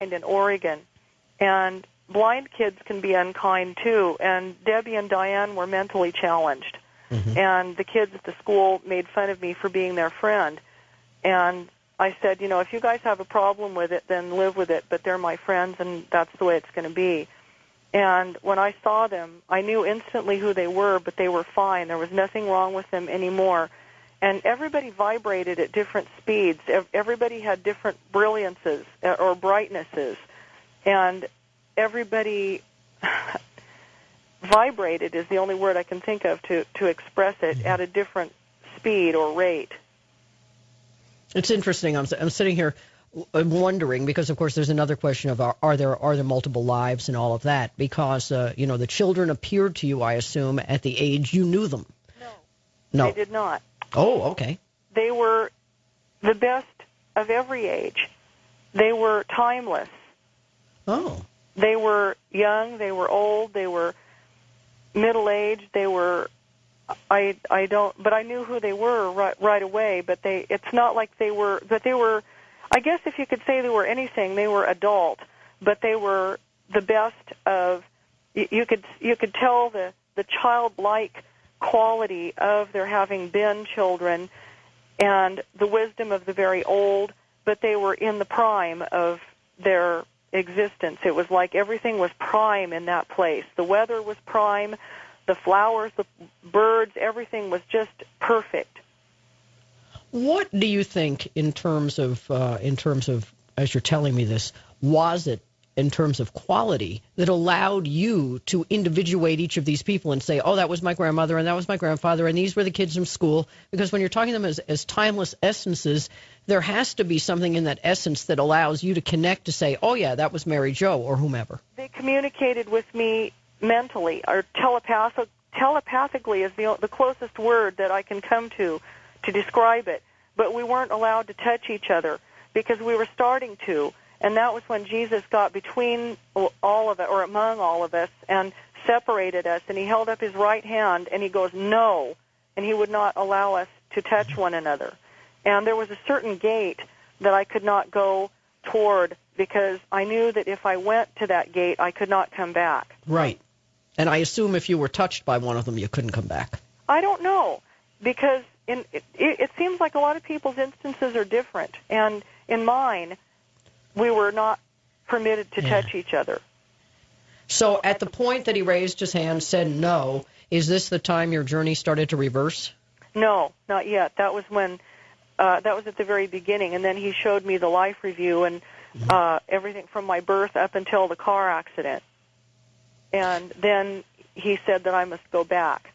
in Oregon, and blind kids can be unkind too, and Debbie and Diane were mentally challenged, mm-hmm. and the kids at the school made fun of me for being their friend, and I said, you know, if you guys have a problem with it, then live with it, but they're my friends, and that's the way it's going to be. And when I saw them, I knew instantly who they were, but they were fine. There was nothing wrong with them anymore. And everybody vibrated at different speeds. Everybody had different brilliances or brightnesses. And everybody vibrated is the only word I can think of to express it at a different speed or rate. It's interesting. I'm sitting here wondering because, of course, there's another question of are there multiple lives and all of that because, you know, the children appeared to you, I assume, at the age you knew them. No. They did not. Oh, okay. They were the best of every age. They were timeless. Oh. They were young. They were old. They were middle-aged. They were... I don't, but I knew who they were right away, but it's not like they were, but they were, I guess if you could say they were anything, they were adult, but they were the best of, you could tell the childlike quality of their having been children and the wisdom of the very old, but they were in the prime of their existence. It was like everything was prime in that place. The weather was prime. The flowers, the birds, everything was just perfect. What do you think, in terms of as you're telling me this, was it in terms of quality that allowed you to individuate each of these people and say, oh, that was my grandmother and that was my grandfather and these were the kids from school? Because when you're talking to them as timeless essences, there has to be something in that essence that allows you to connect to say, oh, yeah, that was Mary Jo or whomever. They communicated with me mentally, or telepathically is the closest word that I can come to describe it. But we weren't allowed to touch each other because we were starting to, and that was when Jesus got between all of us, or among all of us, and separated us, and he held up his right hand, and he goes, no, and he would not allow us to touch one another. And there was a certain gate that I could not go toward because I knew that if I went to that gate, I could not come back. Right. And I assume if you were touched by one of them, you couldn't come back. I don't know, because it seems like a lot of people's instances are different. And in mine, we were not permitted to touch each other. So at the point that he raised his hand, said no, is this the time your journey started to reverse? No, not yet. That was when, that was at the very beginning. And then he showed me the life review and everything from my birth up until the car accident. And then he said that I must go back.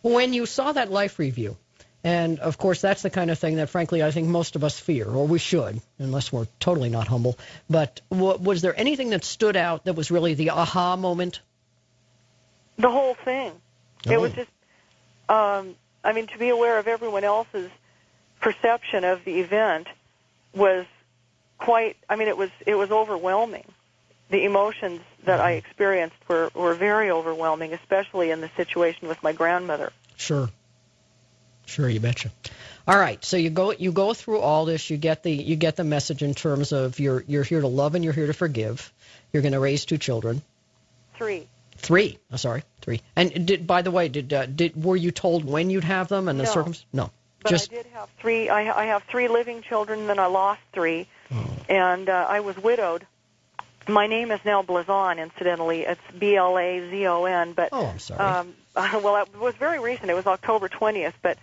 When you saw that life review, and of course that's the kind of thing that frankly I think most of us fear, or we should, unless we're totally not humble, but was there anything that stood out that was really the aha moment? The whole thing. Oh. It was just, I mean, to be aware of everyone else's perception of the event was quite, I mean, it was overwhelming. The emotions that I experienced were very overwhelming, especially in the situation with my grandmother. Sure. Sure, you betcha. All right, so you go through all this, you get the message in terms of you're here to love and you're here to forgive. You're going to raise two children. Three. Oh, sorry, three. And were you told when you'd have them and the circumstances? No. But I did have three. I have three living children, then I lost three, and I was widowed. My name is now Blazon, incidentally. It's B-L-A-Z-O-N. But, oh, I'm sorry. Well, it was very recent. It was October 20th, but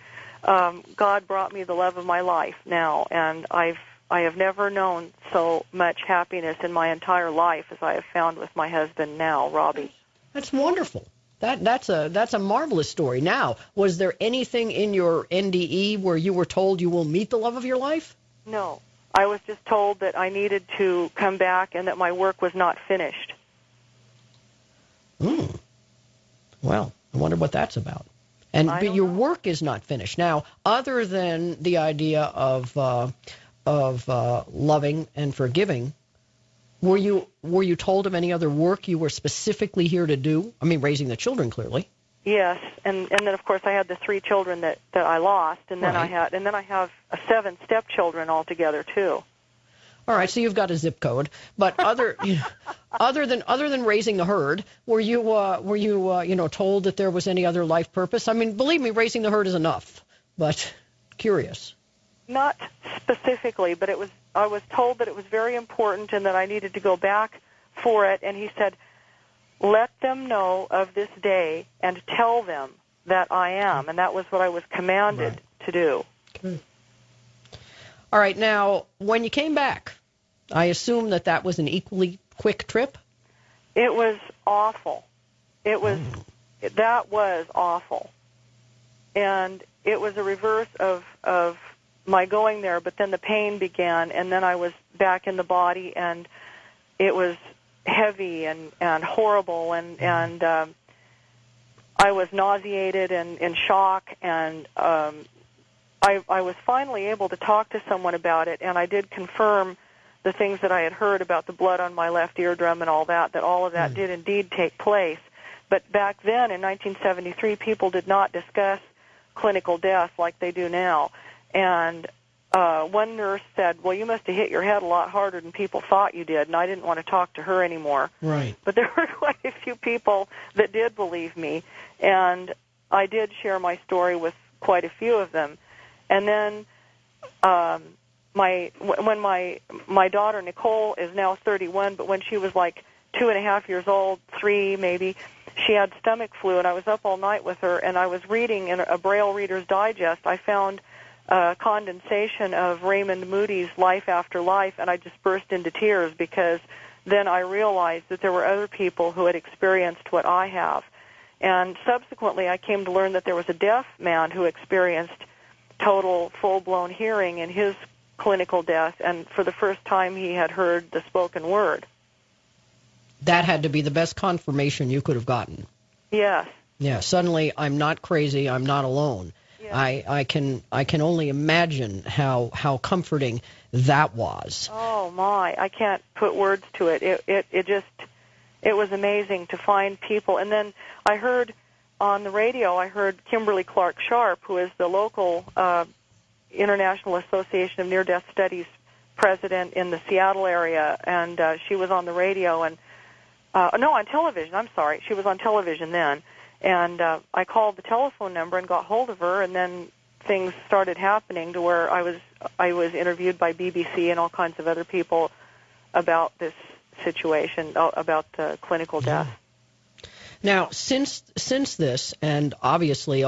God brought me the love of my life now, and I have never known so much happiness in my entire life as I have found with my husband now, Robbie. That's wonderful. That's a marvelous story. Now, was there anything in your NDE where you were told you will meet the love of your life? No. I was just told that I needed to come back and that my work was not finished. Mm. Well, I wonder what that's about. And but your work is not finished. Now, other than the idea of loving and forgiving, Were you told of any other work you were specifically here to do? I mean, raising the children, clearly. Yes, and then of course I had the three children that I lost, and then I have seven stepchildren altogether too. All right, so you've got a zip code, but other, you know, other than raising the herd, were you told that there was any other life purpose? I mean, believe me, raising the herd is enough, but curious. Not specifically, but I was told that it was very important and that I needed to go back for it. And he said, "Let them know of this day and tell them that I am." And that was what I was commanded to do. Okay. All right. Now, when you came back, I assume that that was an equally quick trip? It was awful. That was awful. And it was a reverse of my going there, but then the pain began, and then I was back in the body, and it was heavy and horrible, and I was nauseated and in shock, and I was finally able to talk to someone about it, and I did confirm the things that I had heard about the blood on my left eardrum and all that, that all of that did indeed take place. But back then, in 1973, people did not discuss clinical death like they do now. And one nurse said, "Well, you must have hit your head a lot harder than people thought you did," and I didn't want to talk to her anymore. Right. But there were quite a few people that did believe me, and I did share my story with quite a few of them. And then when my daughter, Nicole, is now 31, but when she was like 2.5 years old, 3 maybe, she had stomach flu, and I was up all night with her, and I was reading in a Braille Reader's Digest. I found condensation of Raymond Moody's Life After Life, and I just burst into tears because then I realized that there were other people who had experienced what I have. And subsequently, I came to learn that there was a deaf man who experienced total full-blown hearing in his clinical death, and for the first time he had heard the spoken word. That had to be the best confirmation you could have gotten. Yes. Yeah, suddenly I'm not crazy, I'm not alone. Yeah. I can only imagine how comforting that was. Oh my, I can't put words to it. It was amazing to find people. And then I heard on the radio, I heard Kimberly Clark Sharp, who is the local International Association of Near Death Studies president in the Seattle area, and she was on the radio and on television. I'm sorry, she was on television then. And I called the telephone number and got hold of her, and then things started happening to where I was interviewed by BBC and all kinds of other people about this situation, about the clinical death. Now, since this, and obviously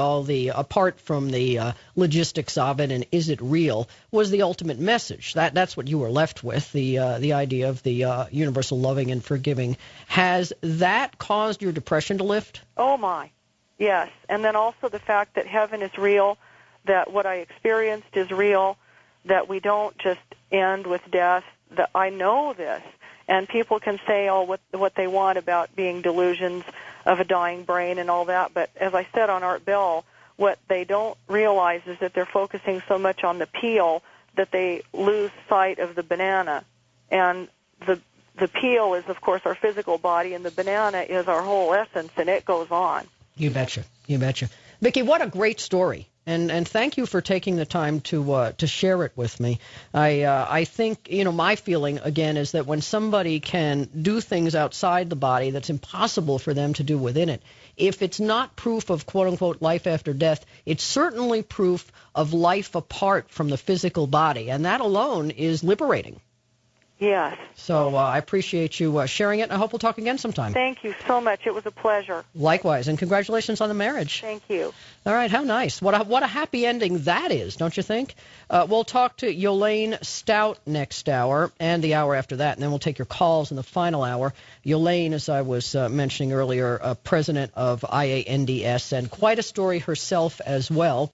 apart from the logistics of it and is it real, was the ultimate message. That's what you were left with, the idea of the universal loving and forgiving. Has that caused your depression to lift? Oh, my, yes. And then also the fact that heaven is real, that what I experienced is real, that we don't just end with death, that I know this. And people can say what they want about being delusions of a dying brain and all that, but as I said on Art Bell, what they don't realize is that they're focusing so much on the peel that they lose sight of the banana. And the peel is, of course, our physical body, and the banana is our whole essence, and it goes on. You betcha. You betcha. Vicky, what a great story. And thank you for taking the time to share it with me. I think, you know, my feeling, again, is that when somebody can do things outside the body that's impossible for them to do within it, if it's not proof of, quote-unquote, life after death, it's certainly proof of life apart from the physical body. And that alone is liberating. Yes. So I appreciate you sharing it, and I hope we'll talk again sometime. Thank you so much. It was a pleasure. Likewise, and congratulations on the marriage. Thank you. All right, how nice. What a happy ending that is, don't you think? We'll talk to Yolaine Stout next hour and the hour after that, and then we'll take your calls in the final hour. Yolaine, as I was mentioning earlier, president of IANDS, and quite a story herself as well.